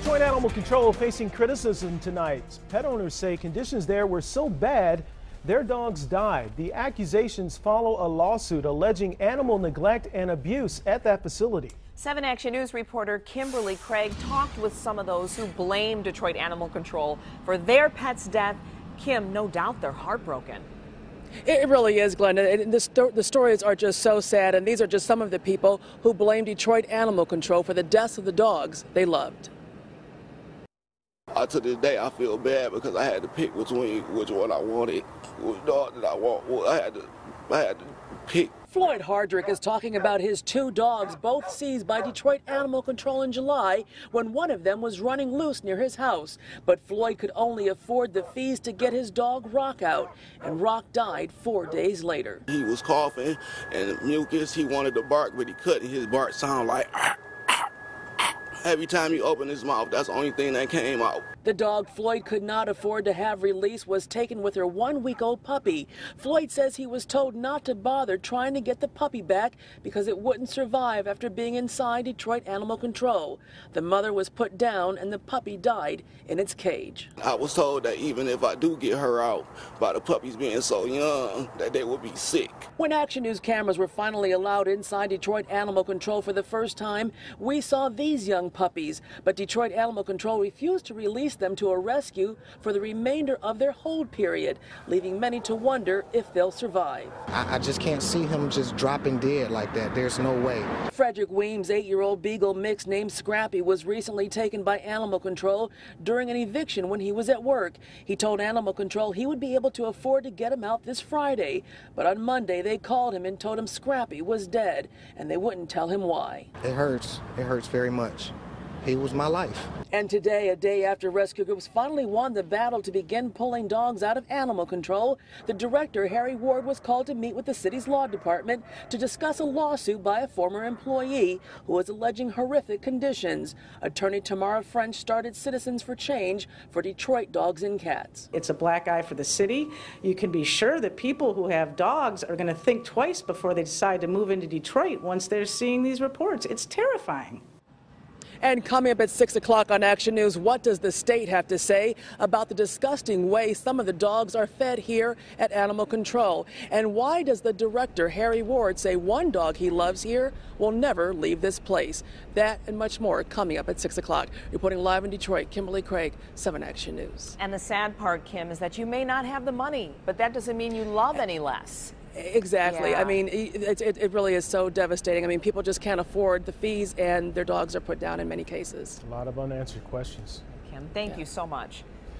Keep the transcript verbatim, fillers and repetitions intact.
Detroit Animal Control facing criticism tonight. Pet owners say conditions there were so bad their dogs died. The accusations follow a lawsuit alleging animal neglect and abuse at that facility. seven Action News reporter Kimberly Craig talked with some of those who blame Detroit Animal Control for their pet's death. Kim, no doubt they're heartbroken. It really is, Glenn. And the, sto the stories are just so sad, and these are just some of the people who blame Detroit Animal Control for the deaths of the dogs they loved. To this day, I feel bad because I had to pick between which one I wanted, which dog that I want. Well, I had to, I had to pick. Floyd Hardrick is talking about his two dogs, both seized by Detroit Animal Control in July, when one of them was running loose near his house. But Floyd could only afford the fees to get his dog Rock out, and Rock died four days later. He was coughing and mucus. He wanted to bark, but he couldn't. His bark sounded like ah. Every time he opened his mouth, that's the only thing that came out. The dog Floyd could not afford to have released was taken with her one-week-old puppy. Floyd says he was told not to bother trying to get the puppy back because it wouldn't survive after being inside Detroit Animal Control. The mother was put down and the puppy died in its cage. I was told that even if I do get her out, by the puppies being so young, that they would be sick. When Action News cameras were finally allowed inside Detroit Animal Control for the first time, we saw these young puppies, but Detroit Animal Control refused to release them to a rescue for the remainder of their hold period, leaving many to wonder if they'll survive. I, I just can't see him just dropping dead like that. There's no way. Frederick Weems' eight-year-old beagle mix named Scrappy was recently taken by Animal Control during an eviction when he was at work. He told Animal Control he would be able to afford to get him out this Friday, but on Monday they called him and told him Scrappy was dead, and they wouldn't tell him why. It hurts. It hurts very much. He was my life. And today, a day after rescue groups finally won the battle to begin pulling dogs out of animal control, the director, Harry Ward, was called to meet with the city's law department to discuss a lawsuit by a former employee who is alleging horrific conditions. Attorney Tamara French started Citizens for Change for Detroit Dogs and Cats. It's a black eye for the city. You can be sure that people who have dogs are going to think twice before they decide to move into Detroit once they're seeing these reports. It's terrifying. And coming up at six o'clock on Action News, what does the state have to say about the disgusting way some of the dogs are fed here at Animal Control? And why does the director, Harry Ward, say one dog he loves here will never leave this place? That and much more coming up at six o'clock. Reporting live in Detroit, Kimberly Craig, seven Action News. And the sad part, Kim, is that you may not have the money, but that doesn't mean you love any less. Exactly. Yeah. I mean, it, it, it really is so devastating. I mean, people just can't afford the fees, and their dogs are put down in many cases. A lot of unanswered questions. Kim, thank yeah. you so much.